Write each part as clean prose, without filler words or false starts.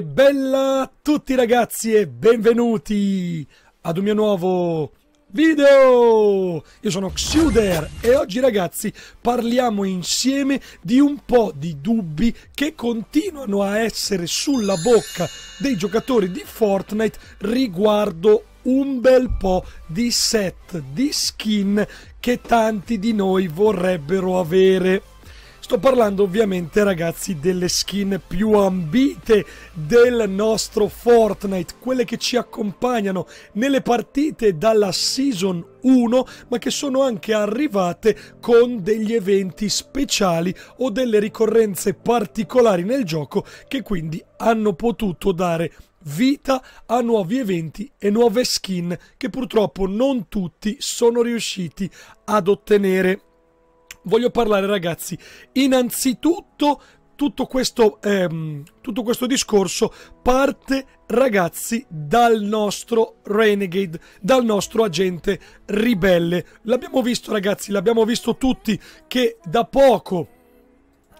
E bella a tutti ragazzi e benvenuti ad un mio nuovo video! Io sono Xiuder e oggi ragazzi parliamo insieme di un po' di dubbi che continuano a essere sulla bocca dei giocatori di Fortnite riguardo un bel po' di set di skin che tanti di noi vorrebbero avere. Sto parlando ovviamente ragazzi delle skin più ambite del nostro Fortnite, quelle che ci accompagnano nelle partite dalla Season 1, ma che sono anche arrivate con degli eventi speciali o delle ricorrenze particolari nel gioco che quindi hanno potuto dare vita a nuovi eventi e nuove skin che purtroppo non tutti sono riusciti ad ottenere. Voglio parlare ragazzi innanzitutto tutto questo discorso parte ragazzi dal nostro Renegade, dal nostro agente ribelle. L'abbiamo visto ragazzi, l'abbiamo visto tutti che da poco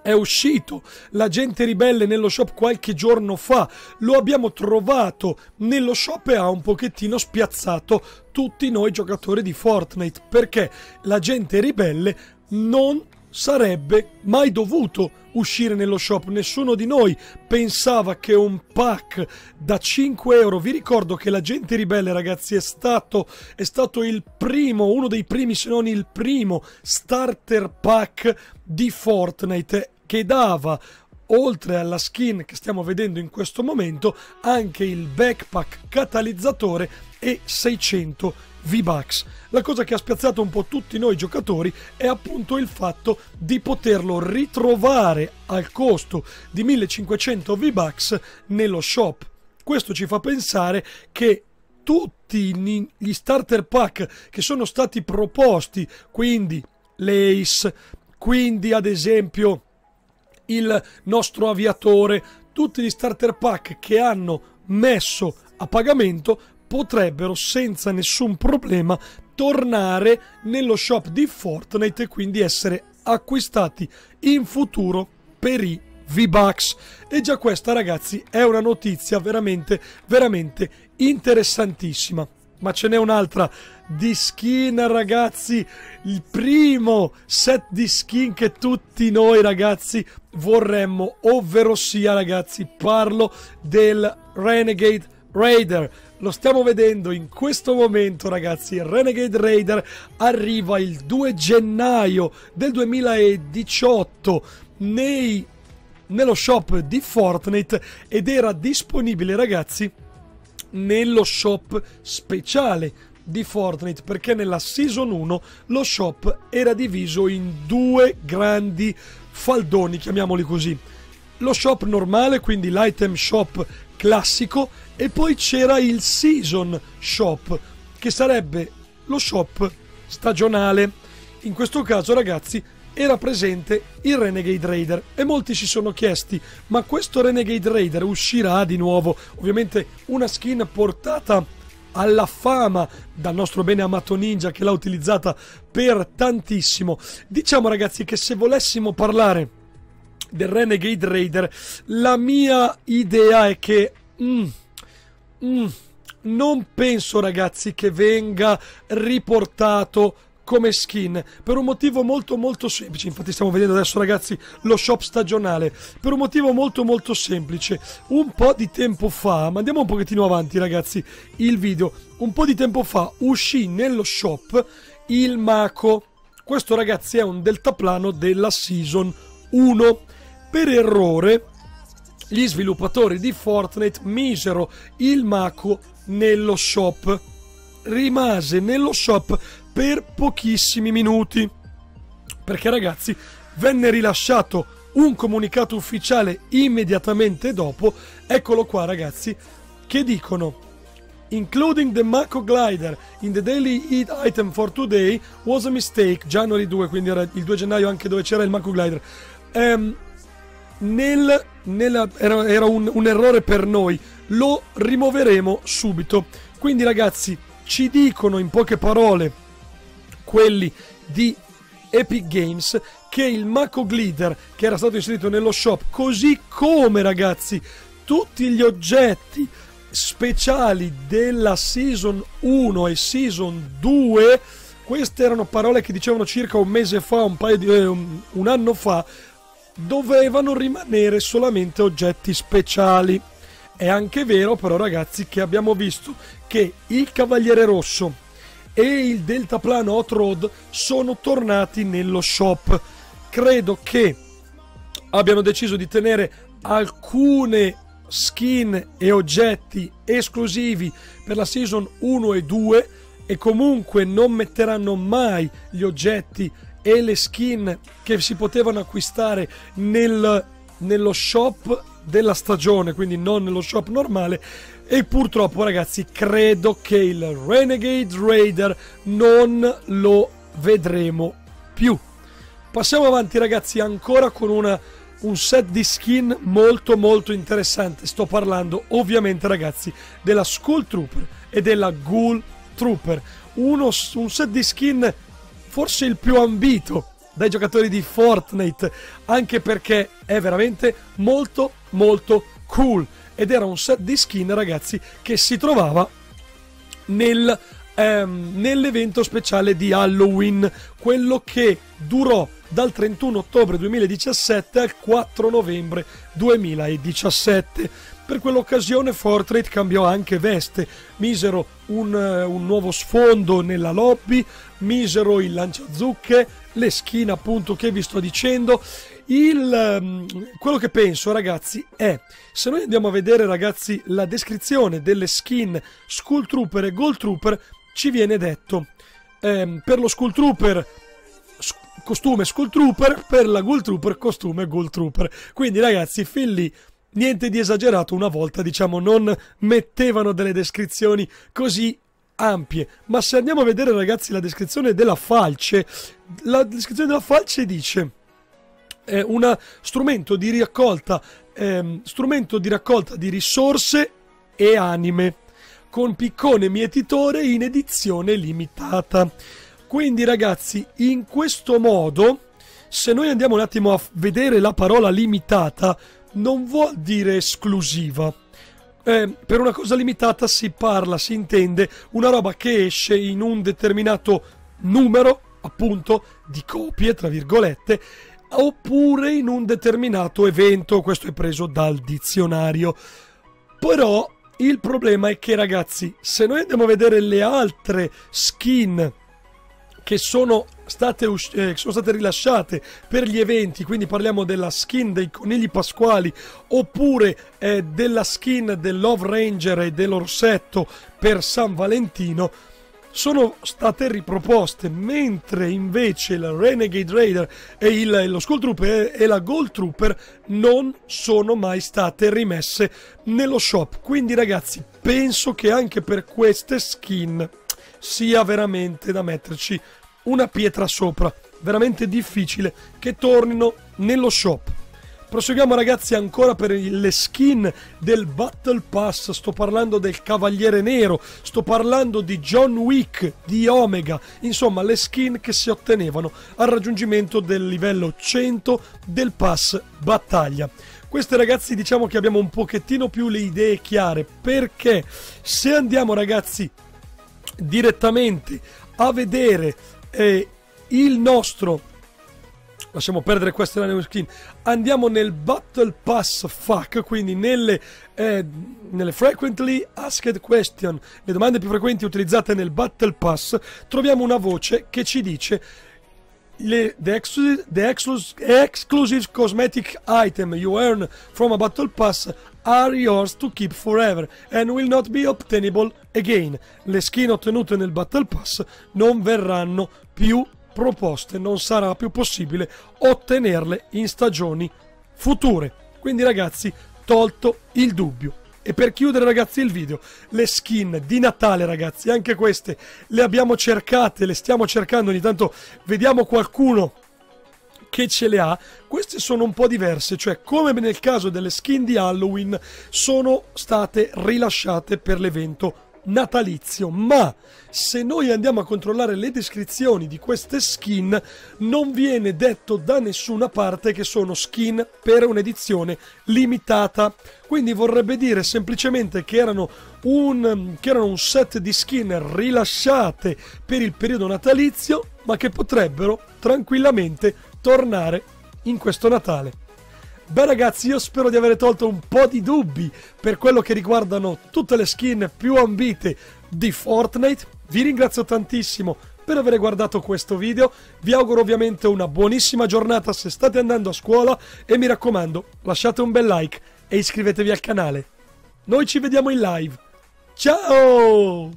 è uscito l'agente ribelle nello shop qualche giorno fa, lo abbiamo trovato nello shop e ha un pochettino spiazzato tutti noi giocatori di Fortnite, perché l'agente ribelle non sarebbe mai dovuto uscire nello shop. Nessuno di noi pensava che un pack da 5 euro, vi ricordo che l'agente ribelle ragazzi è stato il primo, uno dei primi se non il primo starter pack di Fortnite, che dava oltre alla skin che stiamo vedendo in questo momento anche il backpack catalizzatore e 600 V-Bucks. La cosa che ha spiazzato un po' tutti noi giocatori è appunto il fatto di poterlo ritrovare al costo di 1500 V-Bucks nello shop. Questo ci fa pensare che tutti gli starter pack che sono stati proposti, quindi l'Ace, quindi ad esempio il nostro aviatore, tutti gli starter pack che hanno messo a pagamento potrebbero senza nessun problema tornare nello shop di Fortnite e quindi essere acquistati in futuro per i V-Bucks. E già questa ragazzi è una notizia veramente interessantissima. Ma ce n'è un'altra di skin ragazzi, il primo set di skin che tutti noi ragazzi vorremmo, ovvero sia ragazzi parlo del Renegade Raider. Lo stiamo vedendo in questo momento ragazzi, il Renegade Raider arriva il 2 gennaio del 2018 nello shop di Fortnite ed era disponibile ragazzi nello shop speciale di Fortnite, perché nella Season 1 lo shop era diviso in due grandi faldoni, chiamiamoli così. Lo shop normale, quindi l'item shop classico, e poi c'era il Season Shop, che sarebbe lo shop stagionale. In questo caso ragazzi era presente il Renegade Raider e molti si sono chiesti: ma questo Renegade Raider uscirà di nuovo? Ovviamente una skin portata alla fama dal nostro bene amato Ninja, che l'ha utilizzata per tantissimo. Diciamo ragazzi che se volessimo parlare del Renegade Raider, la mia idea è che non penso ragazzi che venga riportato come skin, per un motivo molto semplice. Infatti stiamo vedendo adesso ragazzi lo shop stagionale, per un motivo molto semplice. Un po' di tempo fa, ma andiamo un pochettino avanti ragazzi il video, un po' di tempo fa uscì nello shop il Mako. Questo ragazzi è un deltaplano della Season 1. Per errore gli sviluppatori di Fortnite misero il Mako nello shop. Rimase nello shop per pochissimi minuti, perché ragazzi venne rilasciato un comunicato ufficiale immediatamente dopo. Eccolo qua ragazzi, che dicono: including the Mako glider in the daily eat item for today was a mistake. January 2, quindi era il 2 gennaio anche dove c'era il Mako glider. Era un errore per noi, lo rimuoveremo subito. Quindi ragazzi ci dicono in poche parole quelli di Epic Games che il Mako Glider, che era stato inserito nello shop, così come ragazzi tutti gli oggetti speciali della Season 1 e Season 2. Queste erano parole che dicevano circa un mese fa, un anno fa. Dovevano rimanere solamente oggetti speciali. È anche vero però, ragazzi, che abbiamo visto che il Cavaliere Rosso e il deltaplano Hot Rod sono tornati nello shop. Credo che abbiano deciso di tenere alcune skin e oggetti esclusivi per la Season 1 e 2 e comunque non metteranno mai gli oggetti e le skin che si potevano acquistare nello shop della stagione, quindi non nello shop normale. E purtroppo, ragazzi, credo che il Renegade Raider non lo vedremo più. Passiamo avanti, ragazzi, ancora con un set di skin molto interessante. Sto parlando ovviamente, ragazzi, della Skull Trooper e della Ghoul Trooper, un set di skin forse il più ambito dai giocatori di Fortnite, anche perché è veramente molto cool, ed era un set di skin, ragazzi, che si trovava nell'evento speciale di Halloween, quello che durò dal 31 ottobre 2017 al 4 novembre 2017. Per quell'occasione Fortnite cambiò anche veste, misero un nuovo sfondo nella lobby, misero il lanciazucche, le skin appunto che vi sto dicendo. Quello che penso, ragazzi, è, se noi andiamo a vedere, ragazzi, la descrizione delle skin Skull Trooper e Ghoul Trooper, ci viene detto per lo Skull Trooper costume Skull Trooper, per la Ghoul Trooper costume Ghoul Trooper. Quindi, ragazzi, fin lì niente di esagerato. Una volta, diciamo, non mettevano delle descrizioni così ampie, ma se andiamo a vedere, ragazzi, la descrizione della falce, dice: un strumento di raccolta di risorse e anime con piccone mietitore in edizione limitata. Quindi, ragazzi, in questo modo, se noi andiamo un attimo a vedere la parola limitata, non vuol dire esclusiva. Per una cosa limitata si parla, si intende una roba che esce in un determinato numero, appunto, di copie, tra virgolette, oppure in un determinato evento. Questo è preso dal dizionario. Però il problema è che, ragazzi, se noi andiamo a vedere le altre skin che sono state rilasciate per gli eventi, quindi parliamo della skin dei conigli pasquali oppure della skin del Love Ranger e dell'orsetto per San Valentino, sono state riproposte, mentre invece la Renegade Raider e lo Skull Trooper e la Ghoul Trooper non sono mai state rimesse nello shop. Quindi, ragazzi, penso che anche per queste skin sia veramente da metterci una pietra sopra, veramente difficile che tornino nello shop. Proseguiamo, ragazzi, ancora per le skin del Battle Pass. Sto parlando del Cavaliere Nero, sto parlando di John Wick, di Omega, insomma le skin che si ottenevano al raggiungimento del livello 100 del Pass Battaglia. Queste, ragazzi, diciamo che abbiamo un pochettino più le idee chiare, perché se andiamo, ragazzi, direttamente a vedere il nostro... lasciamo perdere queste new skin, andiamo nel Battle Pass FAQ, quindi nelle Frequently Asked Question, le domande più frequenti utilizzate nel Battle Pass, troviamo una voce che ci dice: The exclusive cosmetic item you earn from a Battle Pass are yours to keep forever and will not be obtainable again. Le skin ottenute nel Battle Pass non verranno più proposte, non sarà più possibile ottenerle in stagioni future. Quindi, ragazzi, tolto il dubbio. E per chiudere, ragazzi, il video, le skin di Natale, ragazzi, anche queste le abbiamo cercate, le stiamo cercando, ogni tanto vediamo qualcuno che ce le ha. Queste sono un po' diverse, cioè come nel caso delle skin di Halloween sono state rilasciate per l'evento natalizio, ma se noi andiamo a controllare le descrizioni di queste skin non viene detto da nessuna parte che sono skin per un'edizione limitata, quindi vorrebbe dire semplicemente che erano un set di skin rilasciate per il periodo natalizio ma che potrebbero tranquillamente tornare in questo Natale. Beh ragazzi, io spero di aver tolto un po' di dubbi per quello che riguardano tutte le skin più ambite di Fortnite. Vi ringrazio tantissimo per aver guardato questo video, vi auguro ovviamente una buonissima giornata se state andando a scuola e mi raccomando lasciate un bel like e iscrivetevi al canale. Noi ci vediamo in live, ciao!